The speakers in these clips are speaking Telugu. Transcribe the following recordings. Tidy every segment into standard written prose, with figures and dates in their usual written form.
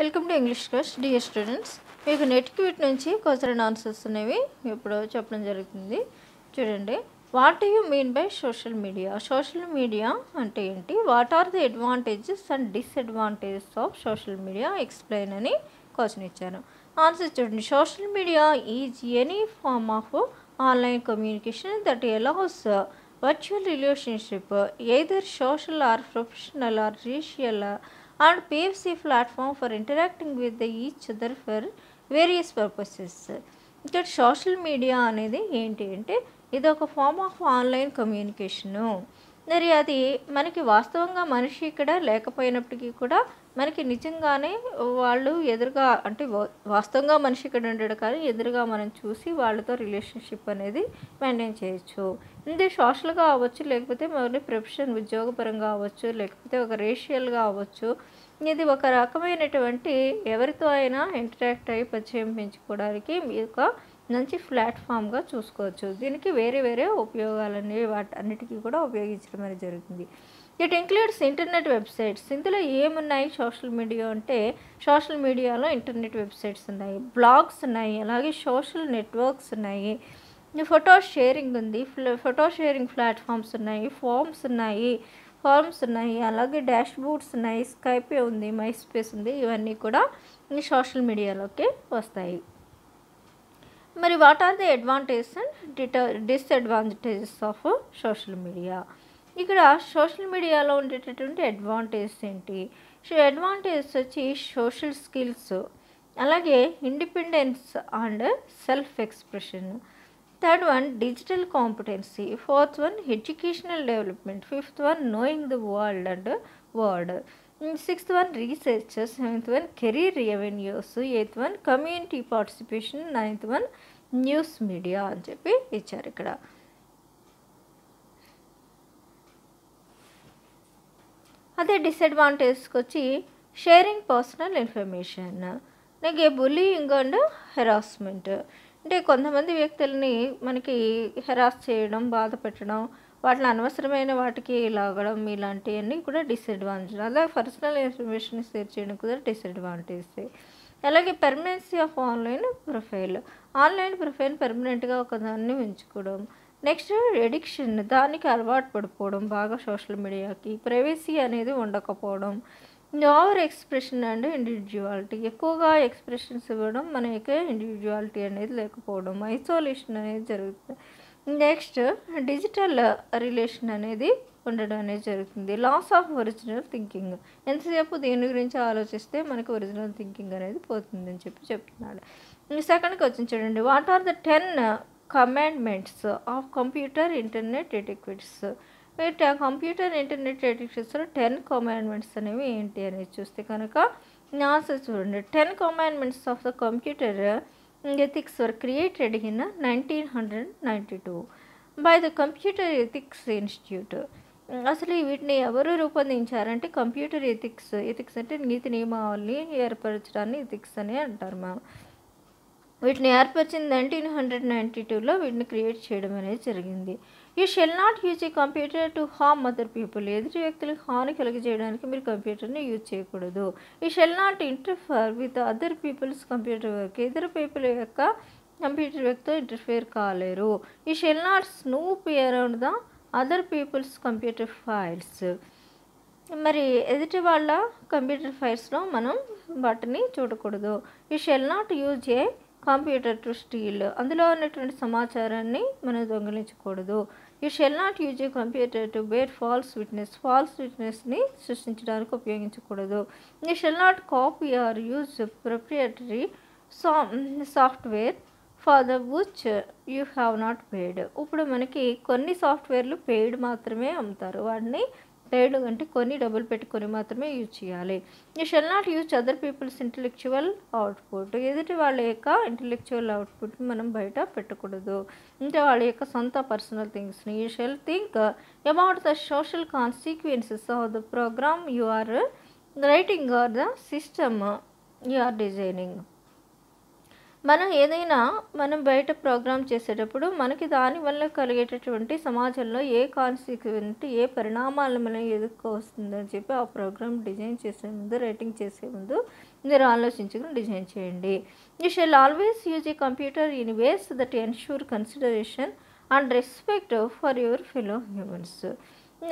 Welcome to English class dear students మీకు నెటిక్యూట్ నుంచి క్వశ్చన్ ఆన్సర్స్ అనేవి ఇప్పుడు చెప్పడం జరుగుతుంది చూడండి what do you mean by social media అంటే ఏంటి what are the advantages and disadvantages of social media explain అని క్వశ్చన్ ఇచ్చారు ఆన్సర్ చూడండి social media is any form of online communication that allows virtual relationship either social or professional or racial and paves a platform for interacting with each other for various purposes. That social media అనేది ఏంటి అంటే ఇది ఒక ఫామ్ ఆఫ్ ఆన్లైన్ కమ్యూనికేషను మరి అది మనకి వాస్తవంగా మనిషి ఇక్కడ లేకపోయినప్పటికీ కూడా మనకి నిజంగానే వాళ్ళు ఎదురుగా అంటే వాస్తవంగా మనిషి ఇక్కడ ఉంటాడు కానీ ఎదురుగా మనం చూసి వాళ్ళతో రిలేషన్షిప్ అనేది మెయింటైన్ చేయొచ్చు ఇది సోషల్గా అవ్వచ్చు లేకపోతే మరి ప్రొఫెషన్ ఉద్యోగపరంగా అవ్వచ్చు లేకపోతే ఒక రేషియల్గా అవ్వచ్చు ఇది ఒక రకమైనటువంటి ఎవరితో అయినా ఇంటరాక్ట్ అయ్యి పరిచయం పెంచుకోవడానికి ఒక మంచి ప్లాట్ఫామ్గా చూసుకోవచ్చు దీనికి వేరే వేరే ఉపయోగాలు అనేవి వాటి అన్నిటికీ కూడా ఉపయోగించడం అనేది జరుగుతుంది ఇట్ ఇంక్లూడ్స్ ఇంటర్నెట్ వెబ్సైట్స్ ఇందులో ఏమున్నాయి సోషల్ మీడియా అంటే సోషల్ మీడియాలో ఇంటర్నెట్ వెబ్సైట్స్ ఉన్నాయి బ్లాగ్స్ ఉన్నాయి అలాగే సోషల్ నెట్వర్క్స్ ఉన్నాయి ఫోటో షేరింగ్ ఉంది ఫోటో షేరింగ్ ప్లాట్ఫామ్స్ ఉన్నాయి ఫార్మ్స్ ఉన్నాయి అలాగే డాష్ బోర్డ్స్ ఉన్నాయి స్కైపే ఉంది మై స్పేస్ ఉంది ఇవన్నీ కూడా ఈ సోషల్ మీడియాలోకి వస్తాయి మరి what are the advantages and disadvantages of social media ఇక్కడ సోషల్ మీడియాలో ఉండేటటువంటి అడ్వాంటేజెస్ ఏంటి సో అడ్వాంటేజెస్ వచ్చి సోషల్ స్కిల్స్ అలాగే independence and self expression third one digital competency fourth one educational development fifth one knowing the world and world sixth one research seventh one career revenues eighth one community participation ninth one news media అని చెప్పి ఇచ్చారు ఇక్కడ అదే డిసడ్వాంటేజ్కి వచ్చి షేరింగ్ పర్సనల్ ఇన్ఫర్మేషన్ అలాగే బుల్లింగ్ అండ్ హెరాస్మెంట్ అంటే కొంతమంది వ్యక్తులని మనకి హెరాస్ చేయడం బాధ పెట్టడం వాటిని అనవసరమైన వాటికి లాగడం ఇలాంటివన్నీ కూడా డిసడ్వాంటేజ్ అలాగే పర్సనల్ ఇన్ఫర్మేషన్ షేర్ చేయడం కూడా డిసడ్వాంటేజ్ అలాగే పెర్మనెన్సీ ఆఫ్ ఆన్లైన్ ప్రొఫైల్ పెర్మనెంట్గా ఒకదాన్ని ఉంచుకోవడం నెక్స్ట్ ఎడిక్షన్ దానికి అలవాటు పడిపోవడం బాగా సోషల్ మీడియాకి ప్రైవసీ అనేది ఉండకపోవడం ఓవర్ ఎక్స్ప్రెషన్ అండ్ ఇండివిజువాలిటీ ఎక్కువగా ఎక్స్ప్రెషన్స్ ఇవ్వడం మనకి ఇండివిజువాలిటీ అనేది లేకపోవడం ఐసోలేషన్ అనేది జరుగుతుంది నెక్స్ట్ డిజిటల్ రిలేషన్ అనేది ఉండడం అనేది జరుగుతుంది లాస్ ఆఫ్ ఒరిజినల్ థింకింగ్ ఎంతసేపు దీని గురించి ఆలోచిస్తే మనకి ఒరిజినల్ థింకింగ్ అనేది పోతుందని చెప్పి చెప్తున్నాడు సెకండ్కి వచ్చి చూడండి what are the 10 commandments of computer internet etiquettes computer internet ఎటిక్వెట్స్లో 10 commandments అనేవి ఏంటి అనేది చూస్తే కనుక ఆన్సర్ చూడండి 10 commandments of the computer ethics were created in 1992 by the Computer Ethics Institute. అసలు వీటిని ఎవరు రూపొందించారంటే కంప్యూటర్ ఎథిక్స్ అంటే నీతి నియమావళిని ఏర్పరచడాన్ని ఎథిక్స్ అని అంటారు మనం వీటిని ఏర్పరిచింది 1992లో వీటిని క్రియేట్ చేయడం అనేది జరిగింది you shall not use a computer to harm other people ఎదుటి వ్యక్తులకు హాని కలిగజేయడానికి మీరు కంప్యూటర్ని యూజ్ చేయకూడదు you shall not interfere with other people's computer work ఇతర పీపుల్ యొక్క కంప్యూటర్ వర్క్తో ఇంటర్ఫేర్ కాలేరు you shall not snoop around the other people's computer files మరి ఎదుటి వాళ్ళ కంప్యూటర్ ఫైల్స్లో మనం వాటిని చూడకూడదు you shall not use a computer to steal అందులో ఉన్నటువంటి సమాచారాన్ని మనం దొంగిలించకూడదు you shall not use a computer to bear false విట్నెస్ని సృష్టించడానికి ఉపయోగించకూడదు you shall not copy or use proprietary software for the which you have not paid ఇప్పుడు మనకి కొన్ని సాఫ్ట్వేర్లు పెయిడ్ మాత్రమే అమ్ముతారు వాటిని పెయిడ్ అంటే కొన్ని డబ్బులు పెట్టుకొని మాత్రమే యూజ్ చేయాలి you shall not use other peoples intellectual output ఎదుటి వాళ్ళ యొక్క ఇంటలెక్చువల్ అవుట్పుట్ మనం బయట పెట్టకూడదు అంటే వాళ్ళ యొక్క సొంత పర్సనల్ థింగ్స్ని you shall think about the social consequences of the program you are writing or the system you are designing మనం ఏదైనా బయట ప్రోగ్రామ్ చేసేటప్పుడు మనకి దాని వల్ల కలిగేటటువంటి సమాజంలో ఏ కాన్సిక్వెంట్ ఏ పరిణామాలను మనం ఎదుర్కోవస్తుందని చెప్పి ఆ ప్రోగ్రామ్ డిజైన్ చేసే ముందు రైటింగ్ చేసే ముందు మీరు ఆలోచించుకుని డిజైన్ చేయండి. You shall always use a computer in ways that ensure consideration and respect for your fellow humans.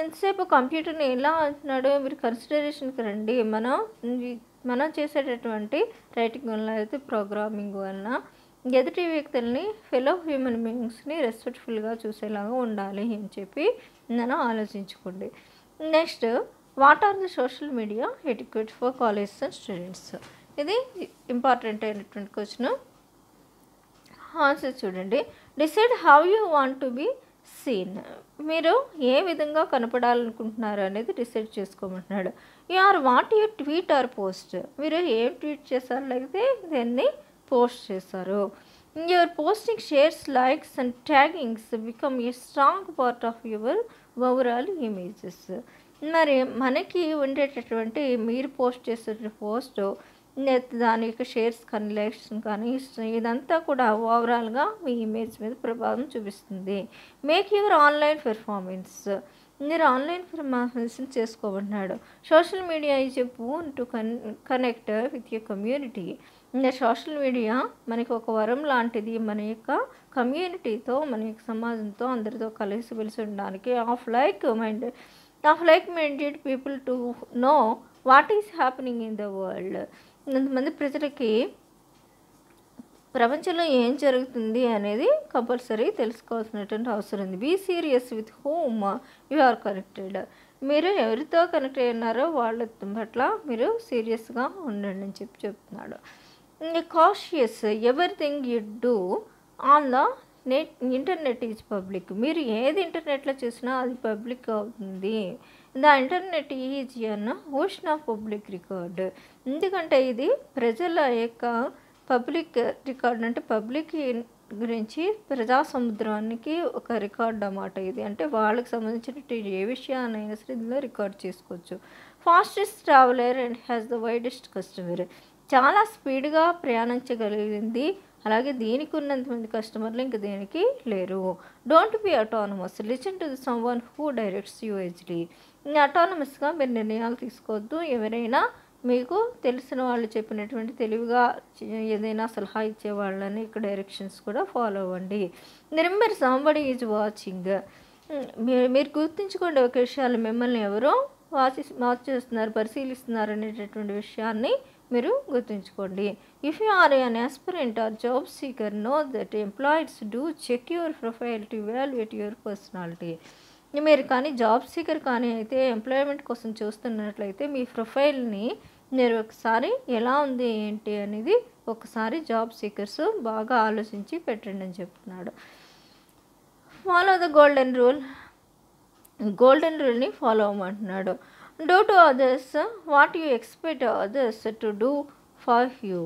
ఎంతసేపు కంప్యూటర్ని ఎలా అంటున్నాడో మీరు కన్సిడరేషన్కి రండి. మనం చేసేటటువంటి రైటింగ్ వల్ల అయితే ప్రోగ్రామింగ్ వల్ల ఎదుటి వ్యక్తుల్ని ఫెలో హ్యూమన్ బీయింగ్స్ని రెస్పెక్ట్ఫుల్గా చూసేలాగా ఉండాలి అని చెప్పి నేను ఆలోచించుకోండి. Next, what are the social media etiquette for college and students. ఇది ఇంపార్టెంట్ అయినటువంటి క్వశ్చన్. ఆన్సర్ చూడండి. Decide how you want to be seen. మీరు ఏ విధంగా కనపడాలనుకుంటున్నారు అనేది డిసైడ్ చేసుకోమంటున్నాడు. Or what you tweet or post. మీరు ఏం ట్వీట్ చేశారు లేకపోతే దాన్ని పోస్ట్ చేశారు. Your posting shares likes and taggings become a strong part of your overall images. మరి మనకి ఉండేటటువంటి మీరు పోస్ట్ చేసే పోస్ట్ దాని యొక్క షేర్స్ కానీ లైక్స్ కానీ ఇదంతా కూడా ఓవరాల్గా మీ ఇమేజ్ మీద ప్రభావం చూపిస్తుంది. Make your online performance. మీరు ఆన్లైన్ పెర్ఫార్మెన్స్ని చేసుకోమంటున్నాడు. Social media is a boon to connect with your community. Social media మనకి ఒక వరం లాంటిది. మన యొక్క కమ్యూనిటీతో మన యొక్క సమాజంతో అందరితో కలిసి వెలిసి ఉండడానికి of like minded people to know what is happening in the world. కొంతమంది ప్రజలకి ప్రపంచంలో ఏం జరుగుతుంది అనేది కంపల్సరీ తెలుసుకోవాల్సినటువంటి అవసరం ఉంది. Be serious with whom you are connected. మీరు ఎవరితో కనెక్ట్ అయినారో వాళ్ళ పట్ల మీరు సీరియస్గా ఉండండి అని చెప్పి చెప్తున్నాడు. Cautious everything you do on the net. Internet is public. మీరు ఏది ఇంటర్నెట్లో చూసినా అది పబ్లిక్ అవుతుంది. The internet is an ocean of public record. ఎందుకంటే ఇది ప్రజల యొక్క పబ్లిక్ రికార్డ్. అంటే పబ్లిక్ గురించి ప్రజా సముద్రానికి ఒక రికార్డ్ అన్నమాట ఇది. అంటే వాళ్ళకి సంబంధించిన ఏ విషయాన్నైనా సరే ఇందులో రికార్డ్ చేసుకోవచ్చు. Fastest traveller and has the widest customer. చాలా స్పీడ్గా ప్రయాణించగలిగింది, అలాగే దీనికి ఉన్నంతమంది కస్టమర్లు ఇంక దేనికి లేరు. Don't be autonomous. Listen to someone who directs you easily. అటానమస్గా మీరు నిర్ణయాలు తీసుకోవద్దు. ఎవరైనా మీకు తెలిసిన వాళ్ళు చెప్పినటువంటి తెలివిగా ఏదైనా సలహా ఇచ్చే వాళ్ళని ఇక డైరెక్షన్స్ కూడా ఫాలో అవ్వండి. Remember somebody is watching. మీరు గుర్తుంచుకోండి ఒక విషయాలు మిమ్మల్ని ఎవరో వాచ్ చేస్తున్నారు పరిశీలిస్తున్నారు అనేటటువంటి విషయాన్ని మీరు గుర్తుంచుకోండి. If you are an aspirant or job seeker know that employers do check your profile to evaluate your personality. మీరు కానీ జాబ్ సీకర్ కానీ అయితే ఎంప్లాయ్మెంట్ కోసం చూస్తున్నట్లయితే మీ ప్రొఫైల్ని మీరు ఒకసారి ఎలా ఉంది ఏంటి అనేది ఒకసారి జాబ్ సీకర్స్ బాగా ఆలోచించి పెట్టండి అని చెప్తున్నాడు. Follow the golden rule. Golden రూల్ని ఫాలో అవ్వమంటున్నాడు. Do to others what you expect others to do for you.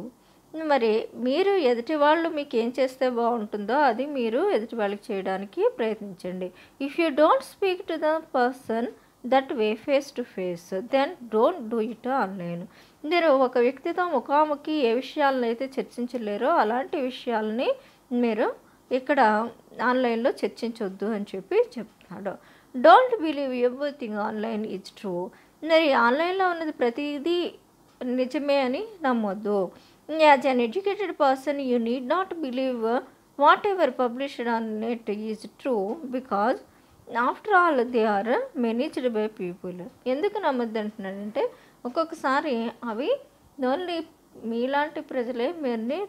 మరి మీరు ఎదుటి వాళ్ళు మీకు ఏం చేస్తే బాగుంటుందో అది మీరు ఎదుటి వాళ్ళకి చేయడానికి ప్రయత్నించండి. If you don't speak to the person that way face to face then don't do it online. మీరు ఒక వ్యక్తితో ముఖాముఖి ఏ విషయాలను అయితే చర్చించలేరో అలాంటి విషయాలని మీరు ఇక్కడ ఆన్లైన్లో చర్చించొద్దు అని చెప్పి చెప్తున్నాడు. Don't believe everything online is true. మరి ఆన్లైన్లో ఉన్నది ప్రతిదీ నిజమే అని నమ్మొద్దు. As an educated person you need not believe whatever published on net is true because after all they are managed by people. ఎందుకు నమ్మద్దు అంటున్నాడంటే ఒక్కొక్కసారి అవి ఓన్లీ మీలాంటి ప్రజలే మీరుని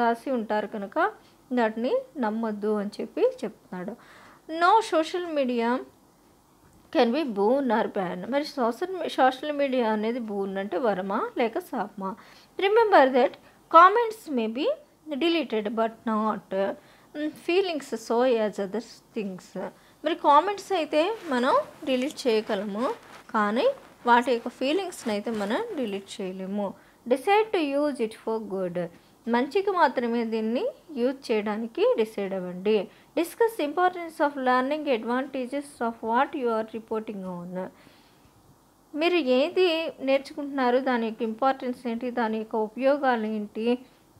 రాసి ఉంటారు కనుక వాటిని నమ్మొద్దు అని చెప్పి చెప్తున్నాడు. No social media can be boon or ban. మరి సోషల్ మీడియా అనేది బూన్ అంటే వరమా లేక శాపమా. Remember that comments may be deleted but not feelings so as others things. మరి కామెంట్స్ అయితే మనం డిలీట్ చేయగలము కానీ వాటి యొక్క ఫీలింగ్స్ని అయితే మనం డిలీట్ చేయలేము. Decide to use it for good. మంచికి మాత్రమే దీన్ని యూజ్ చేయడానికి డిసైడ్ అవ్వండి. Discuss importance of learning advantages of what you are reporting on. మీరు ఏది నేర్చుకుంటున్నారు దాని యొక్క ఇంపార్టెన్స్ ఏంటి దాని యొక్క ఉపయోగాలు ఏంటి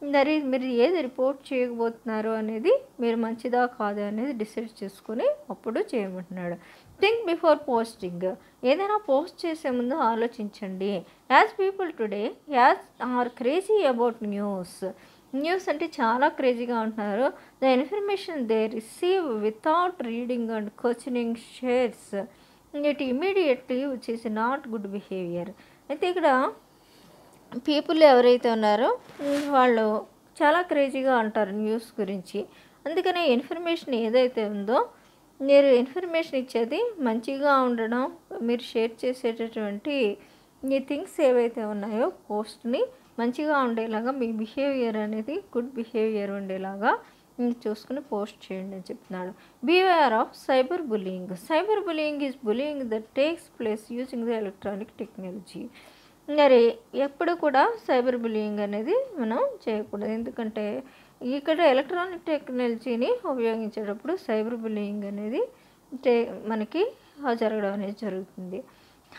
मेरी रिपोर्ट చేయబోతున్నారు అనేది మీరు మంచిదా కాదా అనేది డిసైడ్ చేసుకొని అప్పుడు చేయమంటున్నాడు థింక్ బిఫోర్ పోస్టింగ్ ఏదైనా పోస్ట్ చేసే ముందు ఆలోచించండి as people today as are crazy about news అంటే చాలా క్రేజీగా ఉంటున్నారు the information they receive without reading and questioning shares it immediately which is not good behaviour అయితే ఇక్కడ పీపుల్ ఎవరైతే ఉన్నారో వాళ్ళు చాలా క్రేజీగా అంటారు న్యూస్ గురించి అందుకనే ఇన్ఫర్మేషన్ ఏదైతే ఉందో మీరు ఇన్ఫర్మేషన్ ఇచ్చేది మంచిగా ఉండడం మీరు షేర్ చేసేటటువంటి ఈ థింగ్స్ ఏవైతే ఉన్నాయో పోస్ట్ని మంచిగా ఉండేలాగా మీ బిహేవియర్ అనేది గుడ్ బిహేవియర్ ఉండేలాగా చూసుకుని పోస్ట్ చేయండి అని చెప్తున్నాడు beware of cyber bullying cyber bullying is bullying that takes place using the electronic technology మరి ఎప్పుడు కూడా సైబర్ బుల్లింగ్ అనేది మనం చేయకూడదు ఎందుకంటే ఇక్కడ ఎలక్ట్రానిక్ టెక్నాలజీని ఉపయోగించేటప్పుడు సైబర్ బుల్లింగ్ అనేది మనకి జరగడం అనేది జరుగుతుంది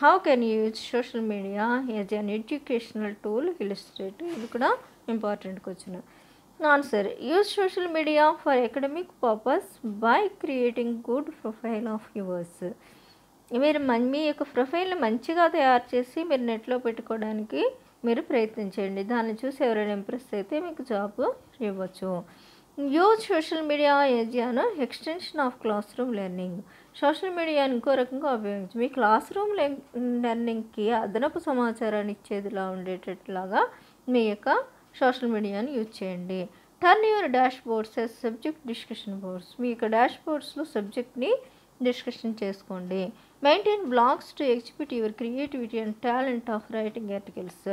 how can use social media as an educational tool illustrate ఇది కూడా important question answer use social media for academic purpose by creating good profile of yours మీరు మీ యొక్క ప్రొఫైల్ని మంచిగా తయారు చేసి మీరు నెట్లో పెట్టుకోవడానికి మీరు ప్రయత్నించండి దాన్ని చూసి ఎవరైనా ఇంప్రెస్ అయితే మీకు జాబ్ ఇవ్వచ్చు use social media ఏజియాను extension of class room learning social మీడియాని ఇంకో రకంగా ఉపయోగించి మీ క్లాస్ రూమ్ లెర్నింగ్కి అదనపు సమాచారాన్ని ఇచ్చేదిలా ఉండేటట్లాగా మీ యొక్క సోషల్ మీడియాని యూజ్ చేయండి turn your dashboards as subject discussion boards మీ యొక్క డాష్ బోర్డ్స్లో సబ్జెక్ట్ని డిస్కషన్ చేసుకోండి maintain blogs to exhibit your creativity and talent of writing articles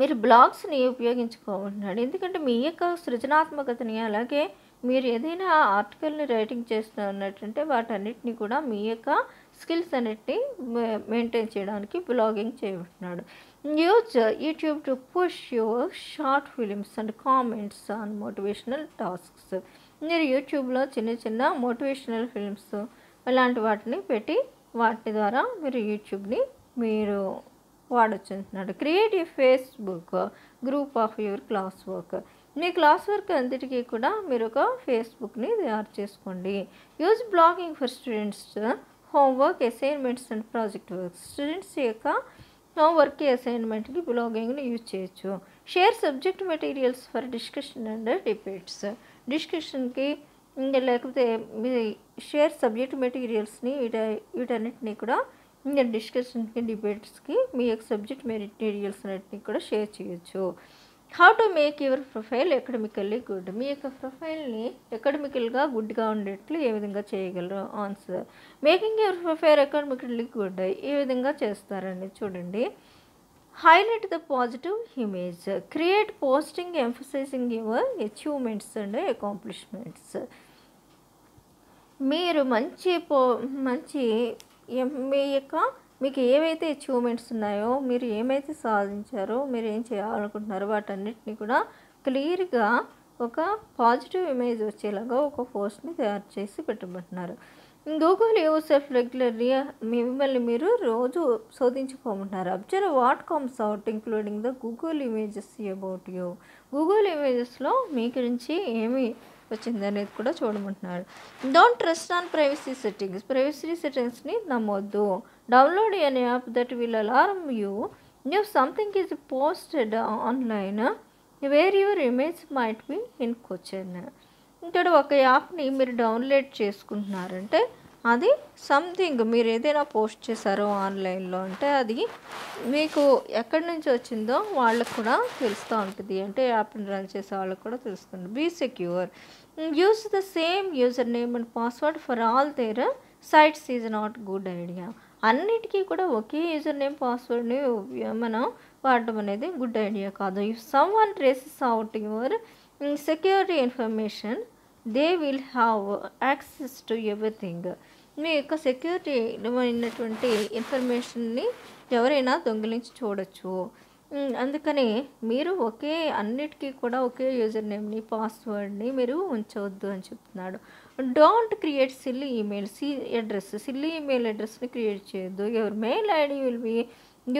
మీరు బ్లాగ్స్ని ఉపయోగించుకోమంటున్నాడు ఎందుకంటే మీ యొక్క సృజనాత్మకతని అలాగే మీరు ఏదైనా ఆర్టికల్ని రైటింగ్ చేస్తున్నట్టుంటే వాటన్నిటిని కూడా మీ యొక్క స్కిల్స్ అన్నిటిని మెయింటైన్ చేయడానికి బ్లాగింగ్ చేయమంటున్నాడు use YouTube to push your short films and comments on motivational tasks మీరు యూట్యూబ్లో చిన్న చిన్న మోటివేషనల్ ఫిల్మ్స్ అలాంటి వాటిని పెట్టి వాటి ద్వారా మీరు యూట్యూబ్ని మీరు వాడచ్చు అంటున్నాడు creative Facebook group of your class work మీ క్లాస్ వర్క్ అంతటికీ కూడా మీరు ఒక ఫేస్బుక్ని తయారు చేసుకోండి use blogging for students homework assignments and project work students యొక్క హోంవర్క్ అసైన్మెంట్కి బ్లాగింగ్ని యూజ్ చేయొచ్చు share subject materials for discussion and debates డిస్కషన్కి లేకపోతే షేర్ సబ్జెక్ట్ మెటీరియల్స్ని వీటన్నిటిని కూడా డిస్కషన్కి డిబేట్స్కి మీ యొక్క సబ్జెక్ట్ మెటీరియల్స్ అన్నిటిని కూడా షేర్ చేయొచ్చు how to make your profile academically good మీ యొక్క ప్రొఫైల్ని అకాడమికల్గా గుడ్గా ఉండేట్లు ఏ విధంగా చేయగలరు answer making your profile academically good ఏ విధంగా చేస్తారని చూడండి highlight the positive image create posting emphasising your achievements and accomplishments మీరు మంచి మీ యొక్క మీకు ఏవైతే అచీవ్మెంట్స్ ఉన్నాయో మీరు ఏమైతే సాధించారో మీరు ఏం చేయాలనుకుంటున్నారో వాటన్నిటిని కూడా క్లియర్గా ఒక పాజిటివ్ ఇమేజ్ వచ్చేలాగా ఒక పోస్ట్ని తయారు చేసి పెట్టబోతున్నారు గూగుల్ యువర్ సెల్ఫ్ రెగ్యులర్లీ మిమ్మల్ని మీరు రోజు శోధించుకోమంటున్నారు observe what comes out including the Google images about you Google ఇమేజెస్లో మీ గురించి ఏమి వచ్చిందనేది కూడా చూడమంటున్నాడు don't trust on privacy settings privacy సెట్టింగ్స్ని నమ్మొద్దు డౌన్లోడ్ అనే app that will alarm you if something is posted online where your image might be in question ఇక్కడ ఒక యాప్ని మీరు డౌన్లోడ్ చేసుకుంటున్నారంటే అది సంథింగ్ మీరు ఏదైనా పోస్ట్ చేశారో ఆన్లైన్లో అంటే అది మీకు ఎక్కడి నుంచి వచ్చిందో వాళ్ళకు కూడా తెలుస్తూ ఉంటుంది అంటే యాప్ని రన్ చేసే వాళ్ళకు కూడా తెలుస్తుంది be secure use the same user name and password for all there sites is not good idea అన్నిటికీ కూడా ఒకే యూజర్ నేమ్ పాస్వర్డ్ని మనం వాడడం అనేది గుడ్ ఐడియా కాదు if someone traces out your security information they will have access to everything మీ యొక్క సెక్యూరిటీ అయినటువంటి ఇన్ఫర్మేషన్ని ఎవరైనా దొంగిలించి చూడొచ్చు అందుకని మీరు ఒకే అన్నిటికీ కూడా ఒకే యూజర్ నేమ్ని పాస్వర్డ్ని మీరు ఉంచవద్దు అని చెప్తున్నాడు don't create silly email address silly email అడ్రస్ని క్రియేట్ చేయొద్దు your mail ID will be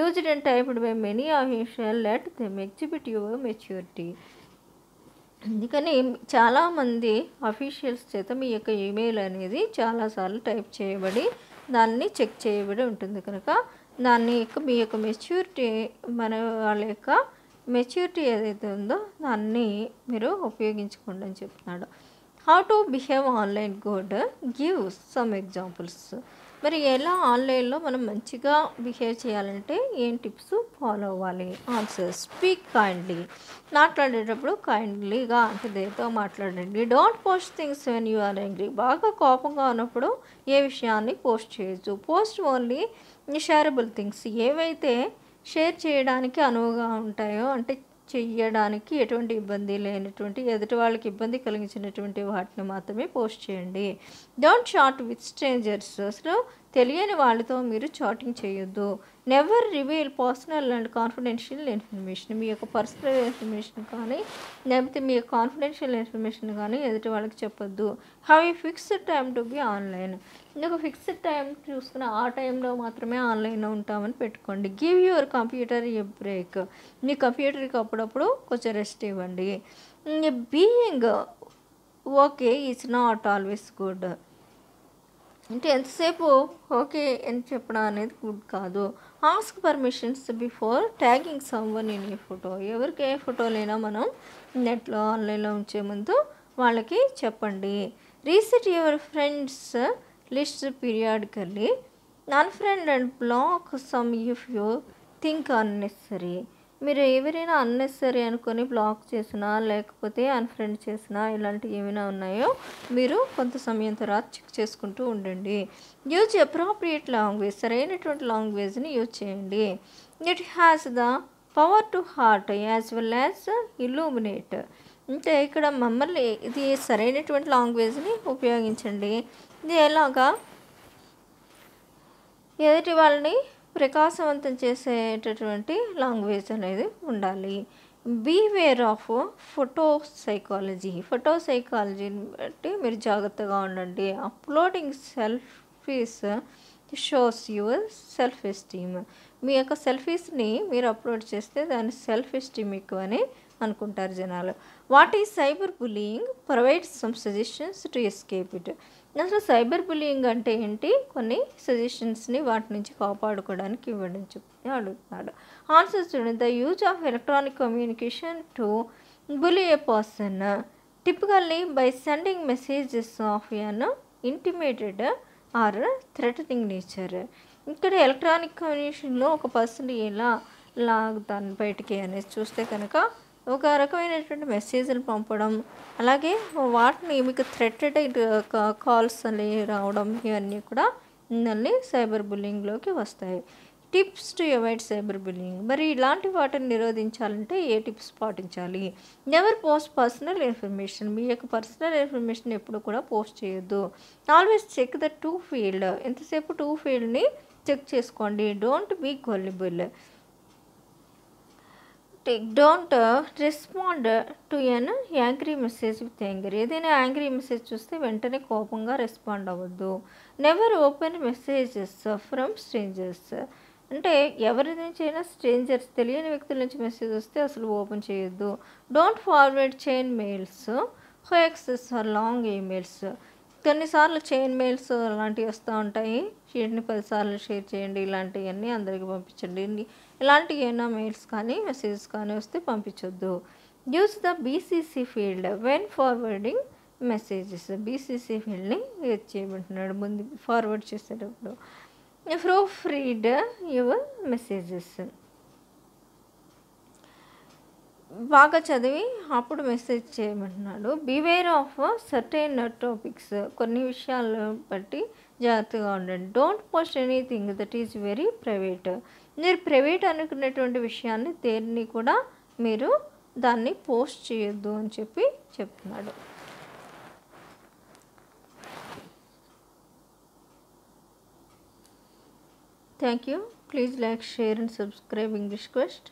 used and typed by many official let them exhibit your maturity అందుకని చాలా మంది ఆఫీషియల్స్ చేత మీ యొక్క ఈమెయిల్ అనేది చాలా సార్లు టైప్ చేయబడి దాన్ని చెక్ చేయబడి ఉంటుంది కనుక దాన్ని మీ యొక్క మెచ్యూరిటీ మన వాళ్ళ యొక్క మెచ్యూరిటీ ఏదైతే ఉందో దాన్ని మీరు ఉపయోగించుకోండి అని చెప్తున్నాడు. How to behave online good give some examples. మరి ఎలా ఆన్లైన్లో మనం మంచిగా బిహేవ్ చేయాలంటే ఏం టిప్స్ ఫాలో అవ్వాలి? Answer speak kindly. మాట్లాడేటప్పుడు కైండ్లీగా అంటే దేనితో మాట్లాడండి. Don't post things when you are angry. బాగా కోపంగా ఉన్నప్పుడు ఏ విషయాన్ని పోస్ట్ చేయొచ్చు. పోస్ట్ ఓన్లీ షేరబుల్ థింగ్స్, ఏవైతే షేర్ చేయడానికి అనువుగా ఉంటాయో అంటే చేయడానికి ఎటువంటి ఇబ్బంది లేనటువంటి ఎదుటి వాళ్ళకి ఇబ్బంది కలిగించినటువంటి వాటిని మాత్రమే పోస్ట్ చేయండి. Don't chat with strangers. అసలు తెలియని వాళ్ళతో మీరు చాటింగ్ చేయొద్దు. Never reveal personal and confidential information. మీ యొక్క పర్సనల్ ఇన్ఫర్మేషన్ కానీ లేకపోతే మీ యొక్క కాన్ఫిడెన్షియల్ ఇన్ఫర్మేషన్ కానీ ఎదుటి వాళ్ళకి చెప్పొద్దు. Have a fixed time to be online. ఒక ఫిక్స్డ్ టైం చూసుకున్న ఆ టైంలో మాత్రమే ఆన్లైన్లో ఉంటామని పెట్టుకోండి. Give your computer a break. మీ కంప్యూటర్కి అప్పుడప్పుడు కొంచెం రెస్ట్ ఇవ్వండి. Being okay is not always good. అంటే ఎంతసేపు ఓకే అని చెప్పడం అనేది గుడ్ కాదు. Ask permissions before tagging someone in a photo. ఎవరికి ఏ ఫోటోలైనా మనం నెట్లో ఆన్లైన్లో ఉంచే ముందు వాళ్ళకి చెప్పండి. Reset your friends list periodically. Unfriend and block some if you think unnecessary. మీరు ఎవరైనా అన్నెసరీ అనుకొని బ్లాక్ చేసినా లేకపోతే అన్ఫ్రెండ్ చేసినా ఇలాంటివి ఏమైనా ఉన్నాయో మీరు కొంత సమయం తర్వాత చెక్ చేసుకుంటూ ఉండండి. Use appropriate language. సరైనటువంటి లాంగ్వేజ్ని యూజ్ చేయండి. It has the power to hurt as well as illuminate. అంటే ఇక్కడ మమ్మల్ని ఇది సరైనటువంటి లాంగ్వేజ్ని ఉపయోగించండి. ఇది ఎలాగా ఎదుటి వాళ్ళని ప్రకాశవంతం చేసేటటువంటి లాంగ్వేజ్ అనేది ఉండాలి. Beware of photo psychology. Photo సైకాలజీని బట్టి మీరు జాగ్రత్తగా ఉండండి. Uploading selfies shows your self esteem. మీ యొక్క సెల్ఫీస్ని మీరు అప్లోడ్ చేస్తే దాని సెల్ఫ్ ఎస్టీమ్ ఎక్కువ అని అనుకుంటారు జనాలు. What is cyber bullying? Provide some suggestions to escape it. అసలు సైబర్ బులియింగ్ అంటే ఏంటి, కొన్ని సజెషన్స్ని వాటి నుంచి కాపాడుకోవడానికి ఇవ్వడం చెప్పి అడుగుతున్నాడు. ఆన్సర్ చూడండి. The use of electronic communication to bully a person typically by sending messages of an intimidated or threatening nature. ఇక్కడ ఎలక్ట్రానిక్ కమ్యూనికేషన్లో ఒక పర్సన్ ఎలా లాగుతాను బయటికి అనేది చూస్తే కనుక ఒక రకమైనటువంటి మెసేజ్లు పంపడం, అలాగే వాటిని మీకు థ్రెటెడ్ కాల్స్ అనేవి రావడం, ఇవన్నీ కూడా మిమ్మల్ని సైబర్ బుల్లింగ్లోకి వస్తాయి. Tips to avoid cyber bullying. మరి ఇలాంటి వాటిని నిరోధించాలంటే ఏ టిప్స్ పాటించాలి? Never post personal information. మీ యొక్క పర్సనల్ ఇన్ఫర్మేషన్ ఎప్పుడు కూడా పోస్ట్ చేయొద్దు. Always check the two field. ఎంతసేపు టూ ఫీల్డ్ని చెక్ చేసుకోండి. Don't be gullible. Don't respond to an angry message with angry. ఏదైనా యాంగ్రీ మెసేజ్ చూస్తే వెంటనే కోపంగా రెస్పాండ్ అవ్వద్దు. Never open messages from strangers. అంటే ఎవరి నుంచి అయినా స్ట్రేంజర్స్ తెలియని వ్యక్తుల నుంచి మెసేజ్ వస్తే అసలు ఓపెన్ చేయొద్దు. Don't forward chain mails hoaxes or long emails. కొన్నిసార్లు చైన్ మెయిల్స్ అలాంటివి వస్తూ ఉంటాయి. షీట్ని 10 సార్లు షేర్ చేయండి, ఇలాంటివన్నీ అందరికీ పంపించండి. ఇలాంటి ఏమైనా మెయిల్స్ కానీ మెసేజెస్ కానీ వస్తే పంపించొద్దు. Use the BCC field when forwarding messages. BCC ఫీల్డ్ని యూజ్ చేయమంటున్నాడు ముందు ఫార్వర్డ్ చేసేటప్పుడు. Proofread your messages. బాగా చదివి అప్పుడు మెసేజ్ చేయమంటున్నాడు. Beware of certain topics. కొన్ని విషయాలను బట్టి జాగ్రత్తగా ఉండండి. Don't post anything that is very private. మీరు ప్రైవేట్ అనుకునేటువంటి విషయాన్ని దేన్ని కూడా మీరు దాన్ని పోస్ట్ చేయొద్దు అని చెప్పి చెప్తున్నాడు. Thank you. Please like, share and subscribe English quest.